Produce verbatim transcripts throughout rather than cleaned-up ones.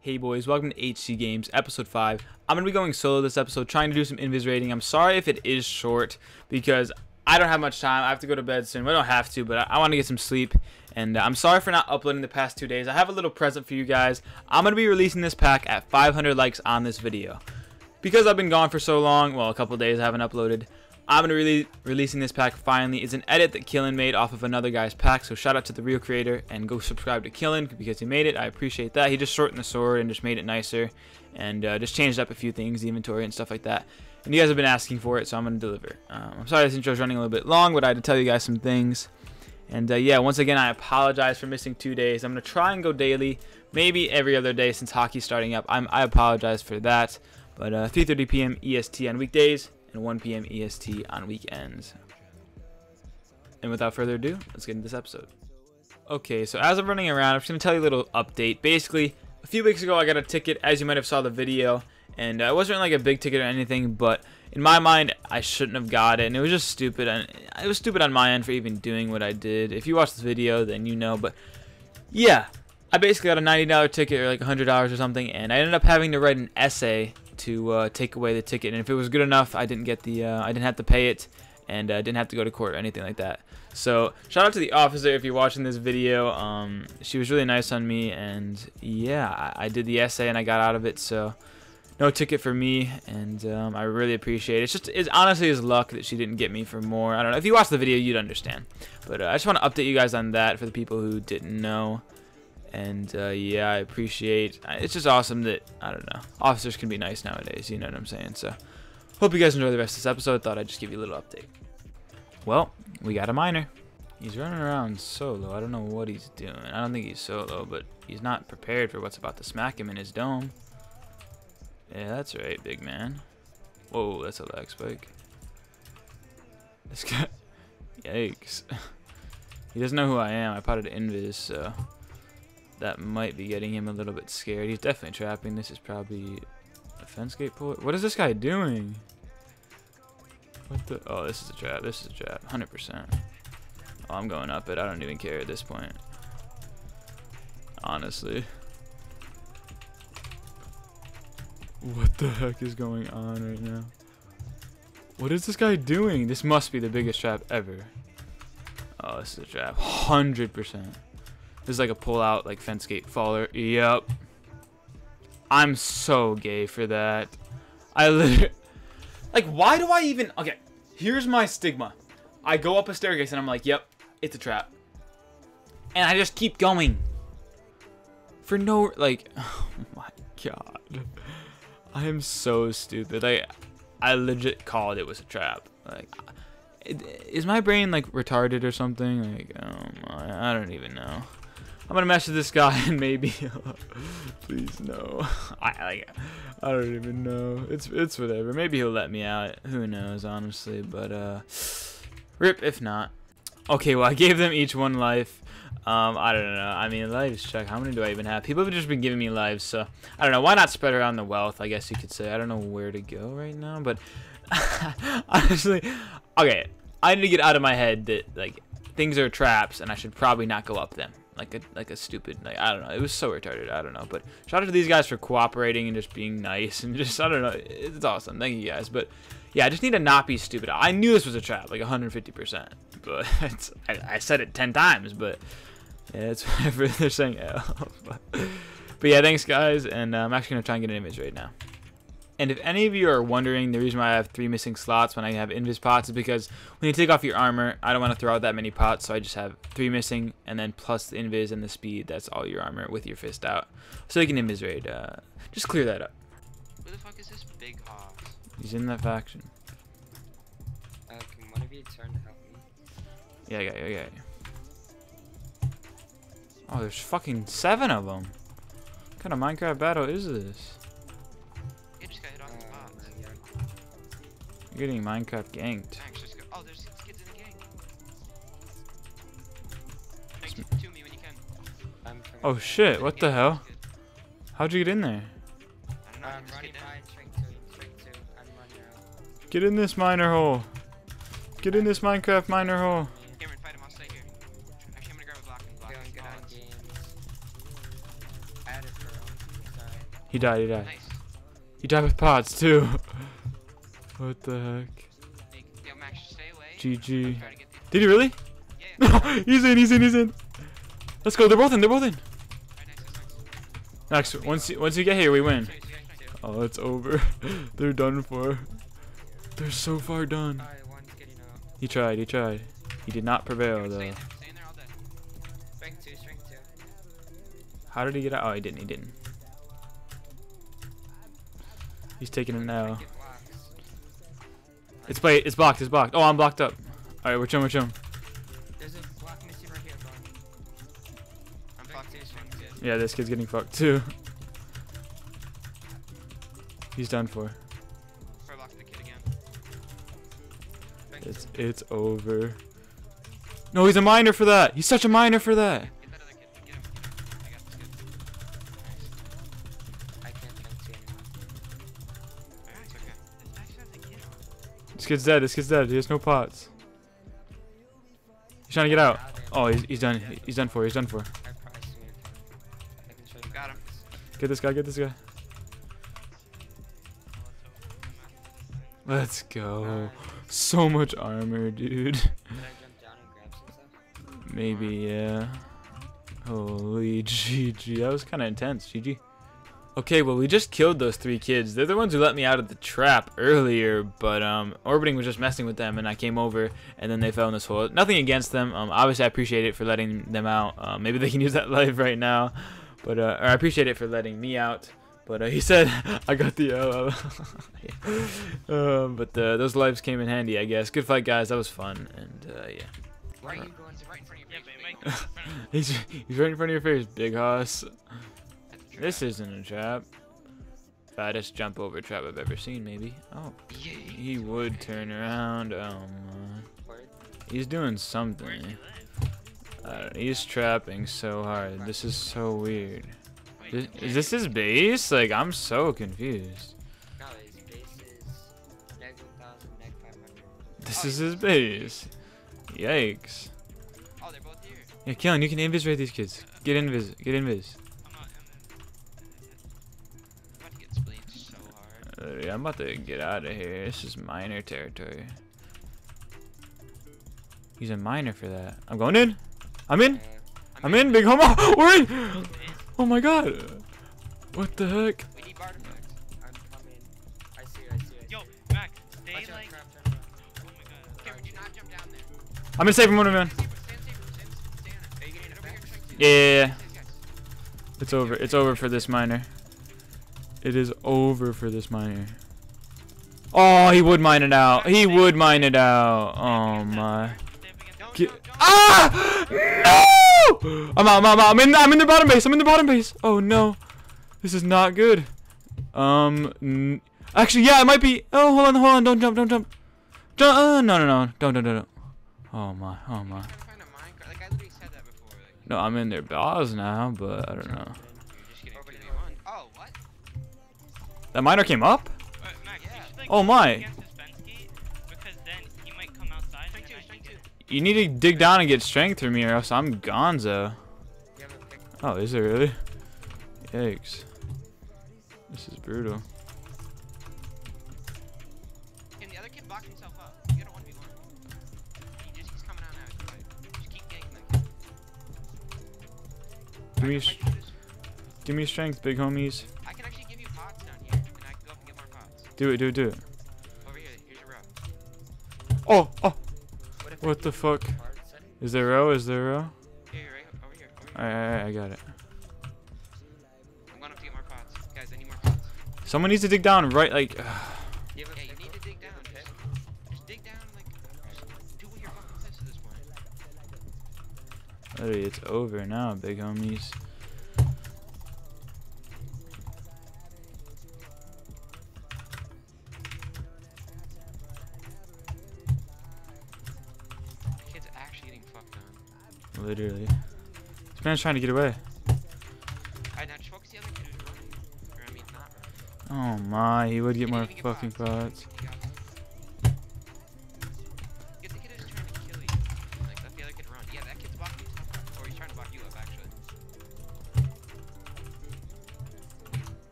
Hey boys, welcome to H C Games, episode five. I'm going to be going solo this episode, trying to do some invis rating. I'm sorry if it is short, because I don't have much time. I have to go to bed soon. I don't have to, but I, I want to get some sleep. And uh, I'm sorry for not uploading the past two days. I have a little present for you guys. I'm going to be releasing this pack at five hundred likes on this video. Because I've been gone for so long, well, a couple days I haven't uploaded, I'm going to be re releasing this pack finally. It's an edit that Killen made off of another guy's pack, so shout out to the real creator, and go subscribe to Killen because he made it. I appreciate that. He just shortened the sword and just made it nicer, and uh, just changed up a few things, the inventory and stuff like that. And you guys have been asking for it, so I'm going to deliver. Um, I'm sorry this intro is running a little bit long, but I had to tell you guys some things. And uh, yeah, once again, I apologize for missing two days. I'm going to try and go daily, maybe every other day since hockey's starting up. I'm, I apologize for that, but uh, three thirty p m E S T on weekdays, and one p m E S T on weekends. And without further ado, let's get into this episode. Okay, so as I'm running around, I'm just going to tell you a little update. Basically, a few weeks ago, I got a ticket, as you might have saw the video, and it wasn't like a big ticket or anything, but in my mind, I shouldn't have got it, and it was just stupid, and it was stupid on my end for even doing what I did. If you watch this video, then you know, but yeah, I basically got a ninety dollar ticket, or like one hundred dollars or something, and I ended up having to write an essay to uh, take away the ticket, and if it was good enough, I didn't get the, uh, I didn't have to pay it, and I uh, didn't have to go to court or anything like that. So shout out to the officer if you're watching this video. Um, she was really nice on me, and yeah, I, I did the essay and I got out of it. So no ticket for me, and um, I really appreciate it. It's just, it's honestly is luck that she didn't get me for more. I don't know. If you watched the video, you'd understand. But uh, I just want to update you guys on that for the people who didn't know. And uh, yeah, I appreciate, it's just awesome that, I don't know, officers can be nice nowadays, you know what I'm saying? So hope you guys enjoy the rest of this episode. Thought I'd just give you a little update. Well, we got a miner. He's running around solo. I don't know what he's doing. I don't think he's solo, but he's not prepared for what's about to smack him in his dome. Yeah, that's right, big man. Whoa, that's a lag spike. This guy, yikes. He doesn't know who I am. I potted invis, so that might be getting him a little bit scared. He's definitely trapping. This is probably a fence gate pull. What is this guy doing? What the? Oh, this is a trap. This is a trap. one hundred percent. Oh, I'm going up it. I don't even care at this point. Honestly. What the heck is going on right now? What is this guy doing? This must be the biggest trap ever. Oh, this is a trap. one hundred percent. This is like a pull-out, like, fence gate faller. Yep. I'm so gay for that. I literally... Like, why do I even... Okay, here's my stigma. I go up a staircase and I'm like, yep, it's a trap. And I just keep going. For no... Like, oh my god. I am so stupid. I, I legit called it was a trap. Like, is my brain, like, retarded or something? Like, oh my, I don't even know. I'm gonna message this guy and maybe, please no. I like, I don't even know. It's it's whatever. Maybe he'll let me out. Who knows, honestly. But uh, rip if not. Okay, well I gave them each one life. Um, I don't know. I mean, lives. Check. How many do I even have? People have just been giving me lives, so I don't know. Why not spread around the wealth? I guess you could say. I don't know where to go right now, but honestly, okay. I need to get out of my head that like things are traps and I should probably not go up them. Like a, like a stupid, like, I don't know. It was so retarded. I don't know. But shout out to these guys for cooperating and just being nice and just, I don't know. It's awesome. Thank you guys. But yeah, I just need to not be stupid. I knew this was a trap, like one hundred fifty percent. But it's, I, I said it ten times, but yeah, it's whatever they're saying. but, but yeah, thanks guys. And uh, I'm actually going to try and get an image right now. And if any of you are wondering, the reason why I have three missing slots when I have invis pots is because when you take off your armor, I don't want to throw out that many pots, so I just have three missing, and then plus the invis and the speed, that's all your armor with your fist out. So you can invis raid. Uh, just clear that up. Where the fuck is this big ox? He's in that faction. Uh, can one of you turn to help me? Yeah, I got you, I got you. Oh, there's fucking seven of them. What kind of Minecraft battle is this? You're getting Minecraft ganked. Oh, there's six kids in the gang. Thanks to me when you can. I'm oh shit, what the hell? How'd you get in there? I don't know, I'm running by trick two, trick two. I'm running out. Get in this miner hole. Get in this Minecraft miner hole. Cameron, fight him, I'll stay here. Actually, I'm gonna grab a block and block. Going good on games. I had a girl. Sorry. He died, he died. Nice. He died with pots too. What the heck? Hey, yo, Max, stay away. G G. Did he really? Yeah. He's in, he's in, he's in. Let's go, they're both in, they're both in. Max, once you, once you get here, we win. Oh, it's over. They're done for. They're so far done. He tried, he tried. He did not prevail, though. How did he get out? Oh, he didn't, he didn't. He's taking it now. It's play. It's blocked, it's blocked. Oh, I'm blocked up. Alright, we're chilling, we're chilling. Yeah, this kid's getting fucked too. He's done for. It's it's over. No, he's a minor for that. He's such a minor for that. This kid's dead. This kid's dead. He has no pots. He's trying to get out. Oh, he's he's done. He's done for. He's done for. Get this guy, get this guy. Let's go. So much armor, dude. Can I jump down and grab some stuff? Maybe, yeah. Holy G G. That was kind of intense, G G. Okay, well, we just killed those three kids. They're the ones who let me out of the trap earlier, but um, Orbiting was just messing with them, and I came over, and then they fell in this hole. Nothing against them. Um, obviously, I appreciate it for letting them out. Uh, maybe they can use that life right now. But uh, I appreciate it for letting me out. But uh, he said I got the L L. Yeah. uh, but uh, those lives came in handy, I guess. Good fight, guys. That was fun. And uh, yeah. Why are you going right in front of your face? he's, he's right in front of your face, big hoss. This isn't a trap. Fattest jump over trap I've ever seen, maybe. Oh, yeah, he would okay. turn around. Oh my. He's doing something. Uh, he's trapping so hard. This is so weird. This, is this his base? Like, I'm so confused. No, his base is neg one thousand, neg five hundred. This is his base. Yikes. Oh, they're both here. Yeah, Killen, you can invis raid these kids. Get invis. Get invis. I'm about to get spleed so hard. I'm about to get out of here. This is minor territory. He's a minor for that. I'm going in. I'm in. I'm in, big homo. We're in. Oh my god. What the heck? We need artifacts. I'm coming. I see you. I see you. Yo, Max, stay like. Oh my god. Okay, would you not jump down there? I'm gonna save him, one man. Yeah, yeah, yeah. It's over. It's over for this miner. It is over for this miner. Oh, he would mine it out. He would mine it out. Oh my. Get ah! No! I'm out, I'm out, I'm out. I'm in, I'm in the bottom base. I'm in the bottom base. Oh, no. This is not good. Um, actually, yeah, it might be. Oh, hold on, hold on. Don't jump, don't jump. Jump. Uh, no, no, no. Don't, don't, don't, don't. Oh, my. Oh, my. No, I'm in their balls now, but I don't know. Oh, what? That miner came up? Oh, my. You need to dig down and get strength from me or else I'm gonzo. Oh, is it really? Yikes. This is brutal. Can the other kid block himself up? You got a one v one. He just keeps coming out now. Just keep getting them. Give me, give me strength, big homies. I can actually give you pots down here. And I can go up and get more pots. Do it, do it, do it. Over here. Here's your rock. Oh, oh. What the fuck? Is there a row? Is there a row? Yeah, you're right over here. Alright, alright, I got it. I'm gonna get more pots. Guys, I need more pots. Someone needs to dig down right like. Yeah, you need to dig down, okay? Just dig down like. Just do what you're fucking supposed to this one. Hey, it's over now, big homies. Literally. This man's trying to get away. Oh my, he would get more fucking pots.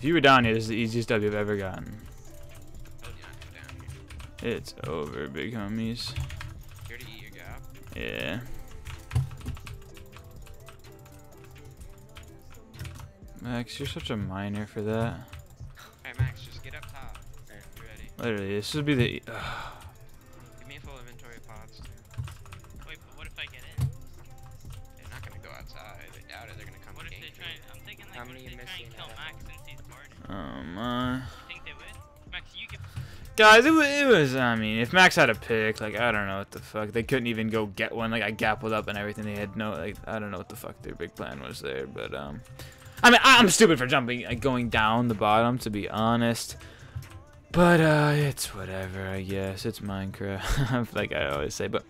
If you were down here, this is the easiest W I've ever gotten. It's over, big homies. Here to eat your gap. Yeah. Max, you're such a miner for that. Alright, Max, just get up top. Alright, you're ready. Literally, this would be the. Uh. Give me a full inventory of pots. Wait, but what if I get in? They're not gonna go outside. I doubt it. They're gonna come. What if they try? And, I'm thinking like how what if they try and kill Max since he's bored? Oh my. Think they would? Max, you get. Guys, it was, it was, I mean, if Max had a pick, like, I don't know what the fuck. They couldn't even go get one. Like, I gappled up and everything. They had no, like, I don't know what the fuck their big plan was there. But, um, I mean, I'm stupid for jumping, like, going down the bottom, to be honest. But, uh, it's whatever, I guess. It's Minecraft, like I always say. But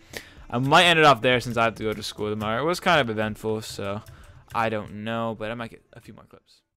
I might end it off there since I have to go to school tomorrow. It was kind of eventful, so I don't know. But I might get a few more clips.